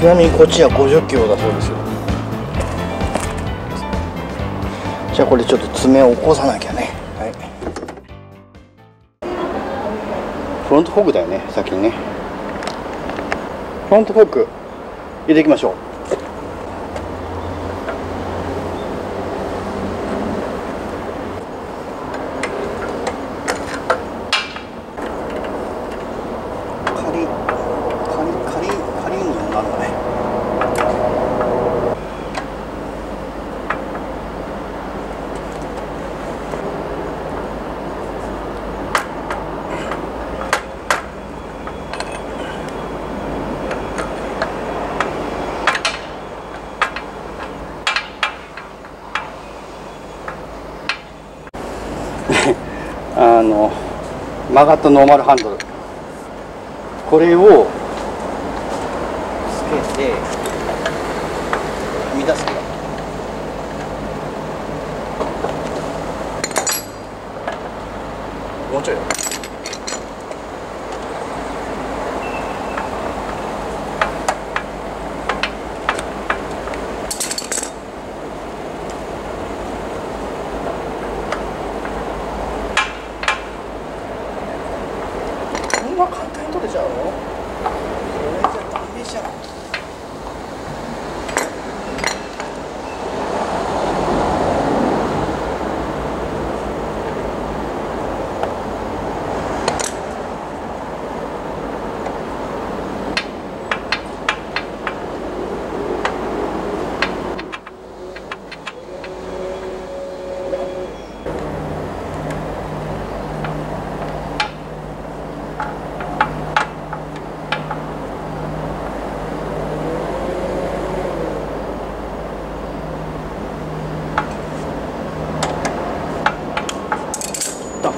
ちなみにこっちは50キロだそうですよ。じゃあこれちょっと爪を起こさなきゃね。はい、フロントフォークだよね、先にね。フロントフォーク入れていきましょう。曲がったノーマルハンドル、これをつけてはみ出す。もうちょいだ。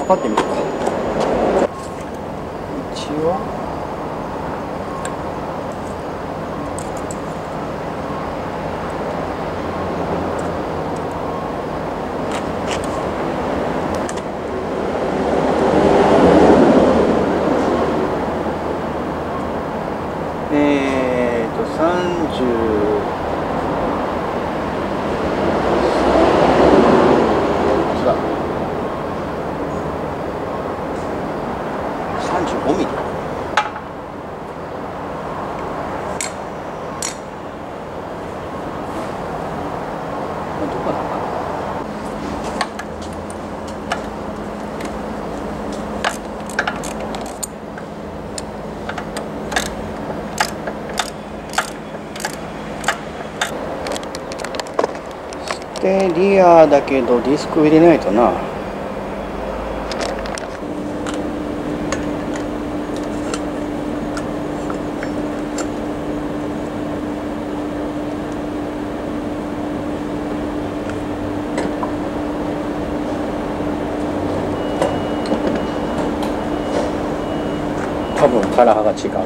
測ってみようか。一応でリアだけどディスク入れないとな。多分カラーが違う。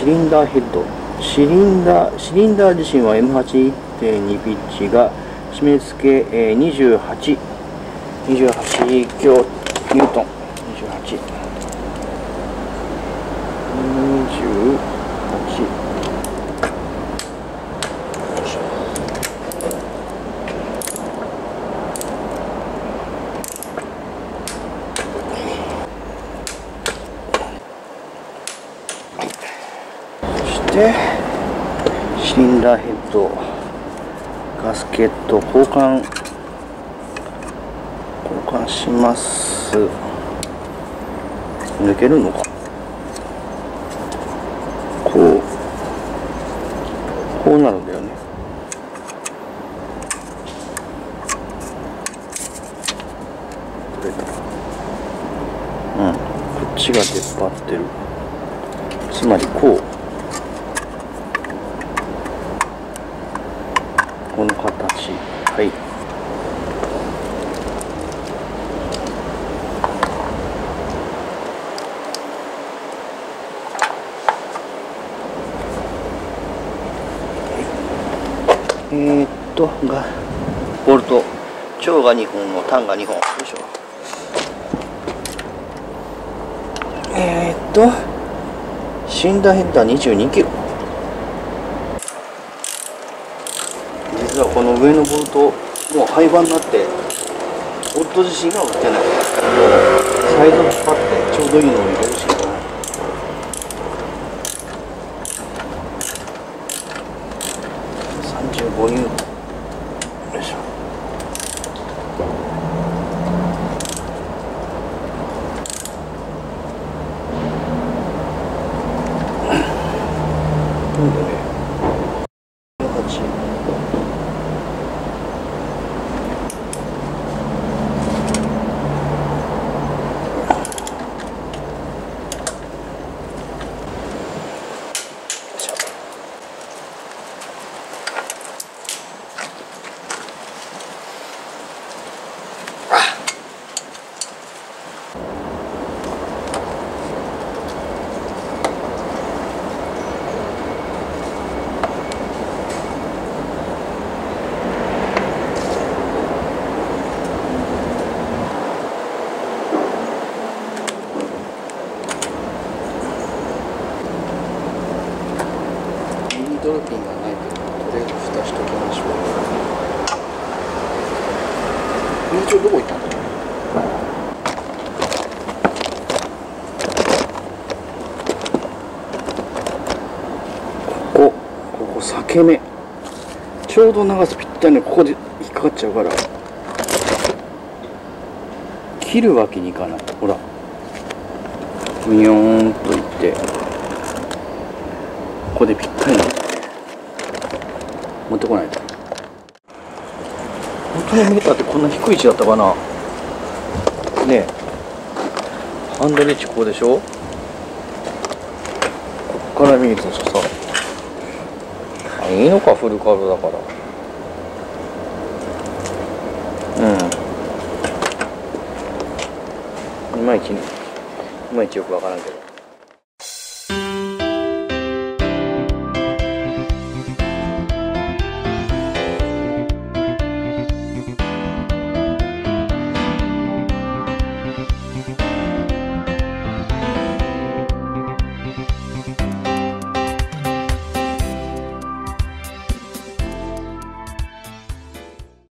シリンダーヘッド。シリンダー自身は M8.2 ピッチが締め付け28キロニュートン、シリンダーヘッド、ガスケット交換します。抜けるのか、こうなるんだよね。取れた。うん、こっちが出っ張ってる。つまりこう、この形、はい、ボルト、長が2本の短が2本、よいしょ。シリンダーヘッドは22キロ。実はこの上のボルトもう廃盤になって、ボルト自身が売ってない。サイド引っ張ってちょうどいいのを入れるしかない。35ニュートン、よいしょ。なんでね、ドルピンがないけど、とりあえず蓋しときましょう。一応どこ行ったんだろう。ここ裂け目、ちょうど長さぴったりのここで引っかかっちゃうから、切るわけにいかない。ほら、ブヨーンといってここでぴったりの持ってこないと。本当にメーターってこんな低い位置だったかな。ねえ、ハンドル位置こうでしょ。ここから見るとさ、いいのか、フルカーブだから。うん、いまいちよくわからんけど。